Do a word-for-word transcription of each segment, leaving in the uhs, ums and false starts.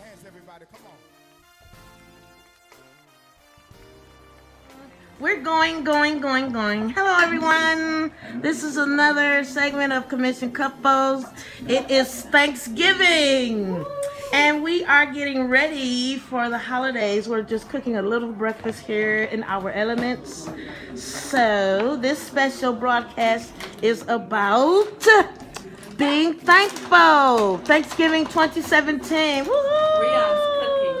your hands, everybody. Come on. We're going, going, going, going. Hello, everyone. This is another segment of Commissioned Couples. It is Thanksgiving, and we are getting ready for the holidays. We're just cooking a little breakfast here in our elements. So this special broadcast is about being thankful. Thanksgiving twenty seventeen. Woo! Rion's cooking.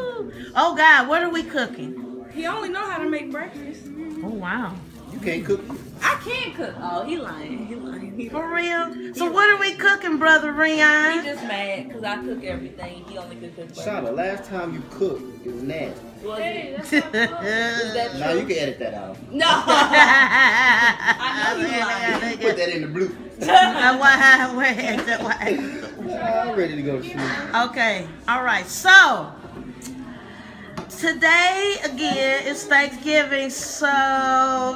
Oh God, what are we cooking? He only know how to make breakfast. Oh wow. You can't cook. I can cook. Oh, he lying. He lying. He For lying. real? He so lying. What are we cooking, Brother Reon? He just mad because I cook everything. He only cook his breakfast. Shana, last time you cooked, it was nasty. Was hey, it? That's not that no, you can edit that out. No. I know you lying. Put that in the bloopers. I'm ready to go to sleep. Okay. All right. So today again is Thanksgiving. So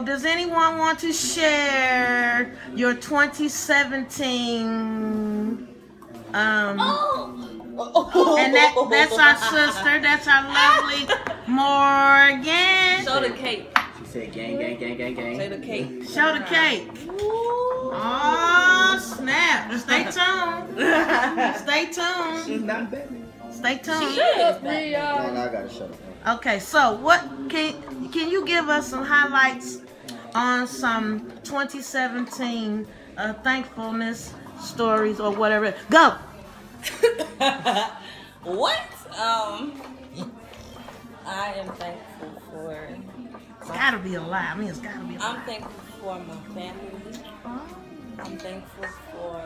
does anyone want to share your twenty seventeen? Um, oh. And that, that's our sister. That's our lovely Morgan. Show the cake. She said, "Gang, gang, gang, gang, gang." Show the cake. Show the cake. Ooh. Oh snap! Stay tuned. Stay tuned. She's not Batman. Stay tuned. She is Batman. I gotta shut up. Okay, so what can can you give us some highlights on some twenty seventeen uh, thankfulness stories or whatever? Go. What? Um, I am thankful for. It's gotta be a lie. I mean, it's gotta be a lie. I'm thankful for my family. I'm thankful for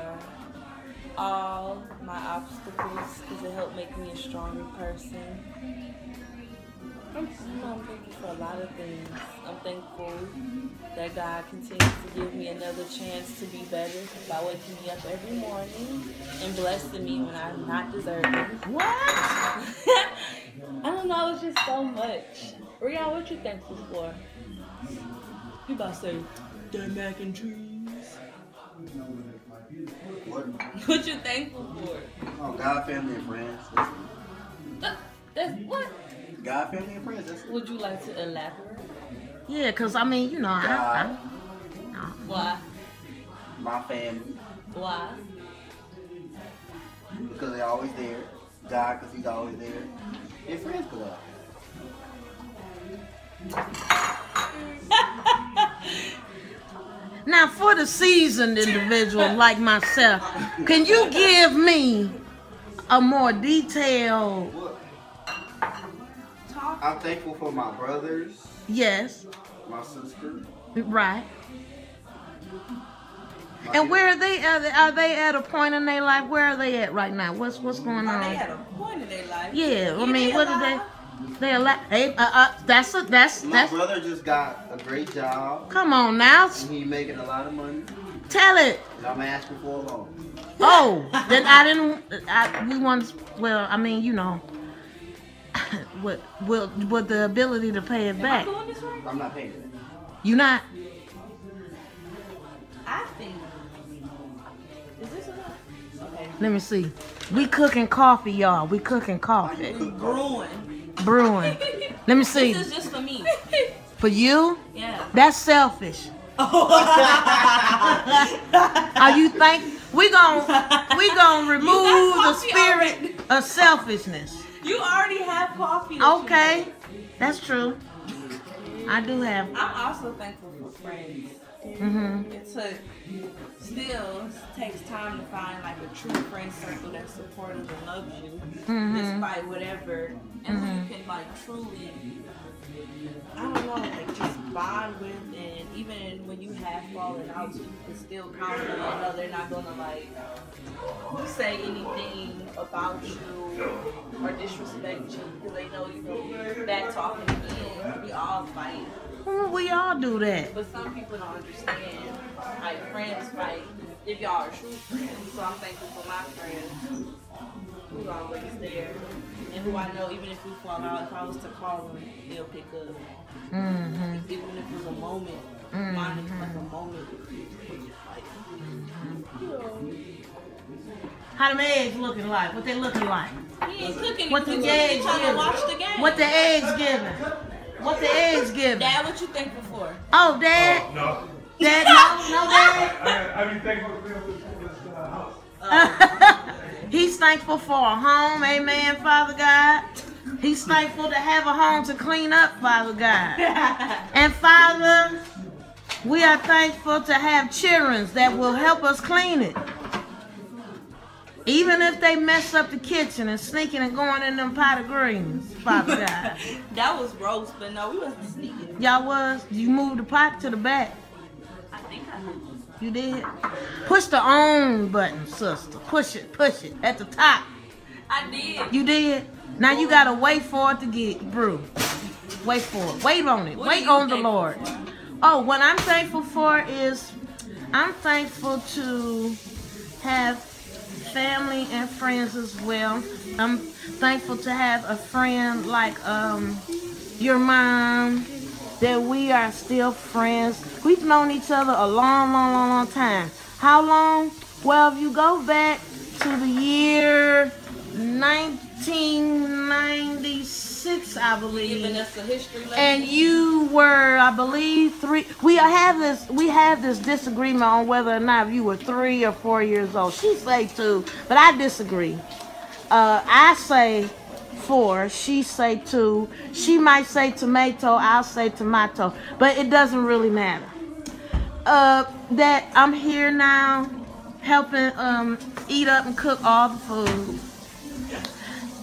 all my obstacles because it helped make me a stronger person. I'm thankful for a lot of things. I'm thankful that God continues to give me another chance to be better by waking me up every morning and blessing me when I'm not deserving. What? I don't know, it's just so much. Rihanna, what you thankful for? You about to say, that mac and cheese. What? What you thankful for? Oh, God, family, and friends. That's, that, that's what? God, family, and friends. That's Would you like to elaborate? Yeah, because, I mean, you know, God, I, I, I... Why? My family. Why? Because they're always there. God, because he's always there. And friends, because Now, for the seasoned individual like myself, can you give me a more detailed... Talk? I'm thankful for my brothers. Yes. My sister. Right. My and where are they? Are they, are they at a point in their life? Where are they at right now? What's what's going on? Are they at a point in their life? Yeah, I mean, what are they... They're like, hey, uh, uh, that's a, that's, My that's. My brother just got a great job. Come on now. And he making a lot of money. Tell it. And I'm asking for a loan. Oh, then I didn't, I, we want, well, I mean, you know, with, with, with the ability to pay it Am back. I this right? I'm not paying it. You not? I think, is this enough? Okay. Let me see. We cooking coffee, y'all. We cooking coffee. Brewing. Brewing. Let me see. This is just for me. For you? Yeah. That's selfish. Are you think we gonna we gonna remove the spirit already. of selfishness? You already have coffee. Okay, that's true. I do have. I'm also thankful for friends. Mm-hmm. It took still takes time to find like a true friend circle that supports and loves you, mm-hmm. despite whatever, and mm-hmm. you can like truly, I don't know, like just bond with, and even when you have fallen out, you can still count on them. No, they're not gonna like say anything about you or disrespect you because they know you know that talking again. We all fight. We all do that. But some people don't understand. Like friends fight. If y'all are true friends. So I'm thankful for my friends who are always there. And who I know, even if we fall out, if I was to call them, they'll pick up. Mm-hmm. Even if it was a moment. Mm-hmm. Mine is like a moment. Like, you know. how them eggs looking like, what they looking like. He ain't cooking what the eggs giving. What the eggs giving. What the eggs giving. Dad, what you thankful for? Oh, Dad. Oh, no. Dad, no, no, Dad. I, I, I be thankful for this uh, house. Uh, He's thankful for a home, amen, Father God. He's thankful to have a home to clean up, Father God. And Father, we are thankful to have children that will help us clean it. Even if they mess up the kitchen and sneaking and going in them pot of greens, Father God. That was roast, but no, we wasn't sneaking. Y'all was? You moved the pot to the back. I think I moved. You did? Push the on button, sister. Push it, push it. At the top. I did. You did? Now you gotta wait for it to get brewed. Wait for it. Wait on it. What wait on the Lord. For? Oh, what I'm thankful for is I'm thankful to have family and friends as well. I'm thankful to have a friend like um your mom, that we are still friends. We've known each other a long, long, long, long time. How long? Well, if you go back to the year nineteen ninety-six, I believe. Giving us a history lesson. And you were, I believe, three. We have this. We have this disagreement on whether or not you were three or four years old. She say two, but I disagree. Uh, I say four. She say two. She might say tomato. I'll say tomato. But it doesn't really matter. Uh, that I'm here now, helping um, eat up and cook all the food.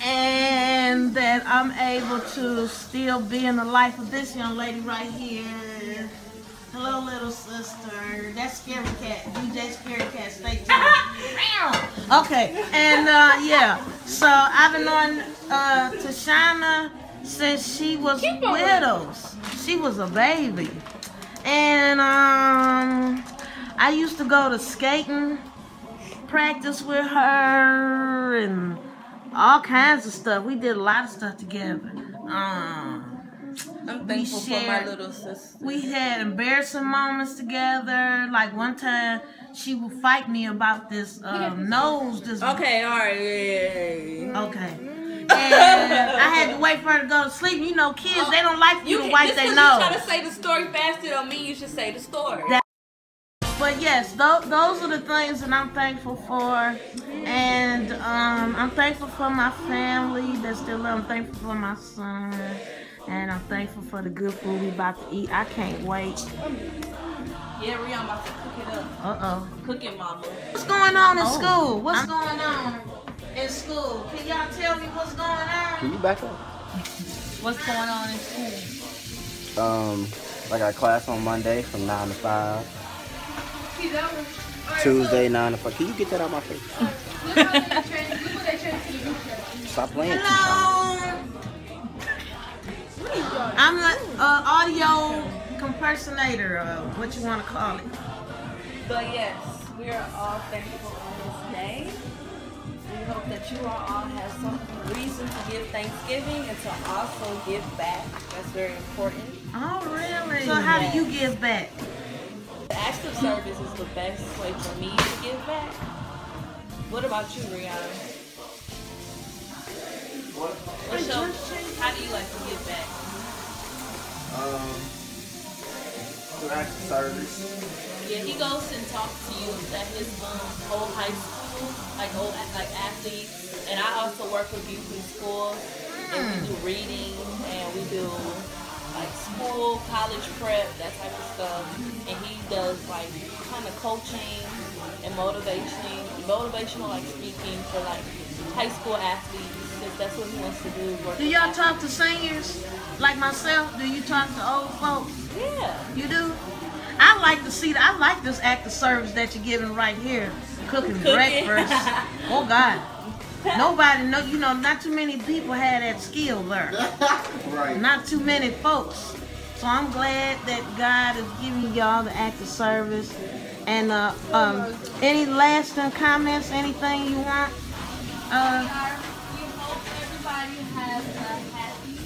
And that I'm able to still be in the life of this young lady right here. Hello, little sister. That's Scary Cat. D J Scary Cat. Stay tuned. Okay. And, uh, yeah. So, I've been on uh, Tishanna since she was widows. She was a baby. And um, I used to go to skating practice with her and all kinds of stuff. We did a lot of stuff together. Um, I'm thankful shared, for my little sister. We had embarrassing moments together. Like one time, she would fight me about this um, nose. This okay, all right, yeah, yeah, yeah. Okay. And I had to wait for her to go to sleep. You know, kids, oh, they don't like you, you to wipe their nose. You try to say the story faster don't mean you should say the story. That But yes, th those are the things that I'm thankful for, and um, I'm thankful for my family that's still love. I'm thankful for my son, and I'm thankful for the good food we about to eat. I can't wait. Yeah, Reon about to cook it up. Uh-oh. Cooking mama. What's going on in oh, school? What's I'm going on in school? Can y'all tell me what's going on? Can you back up? What's going on in school? Um, I got class on Monday from nine to five. Tuesday, nine to five. Can you get that out of my face? Stop playing. Hello. I'm an uh, audio compersonator, uh, what you want to call it. But yes, we are all thankful on this day. We hope that you all have some reason to give Thanksgiving and to also give back. That's very important. Oh, really? So how yes. do you give back? Acts of service is the best way for me to give back. What about you, Rihanna? What's your, how do you like to give back? Um, through acts of service. Yeah, he goes and talks to you at his um, old high school, like old like athletes, and I also work with youth in school. And we do reading and we do like school, college prep, that type of stuff. And he does like kind of coaching and motivation, motivational like speaking for like high school athletes, if that's what he wants to do. Do y'all talk to seniors like myself? Do you talk to old folks? Yeah. You do? I like to see, I like this act of service that you're giving right here. Cooking, Cooking. breakfast. Oh God. Nobody know, you know, not too many people had that skill there. Right. Not too many folks. So I'm glad that God is giving y'all the act of service. And uh, um, any lasting comments, anything you want? Uh, we, are, we hope everybody has a happy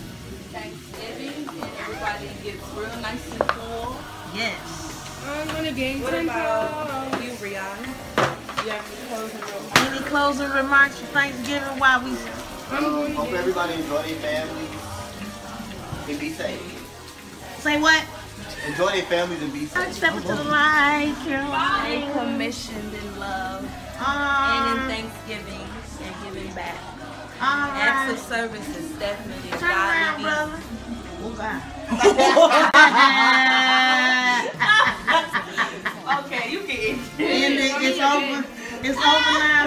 Thanksgiving and everybody gets real nice and cool. Yes. I'm gonna game. What about you, Rihanna? got closing remarks? Any closing remarks for Thanksgiving while we... Um, hope everybody enjoy their families and be safe. Say what? Enjoy their families and be safe. I step into the light, Caroline. Stay commissioned in love um, and in Thanksgiving and giving back. All right. Acts of service is definitely a turn around, brother. Oh, God. Okay, you can end it. It's over. It's over now.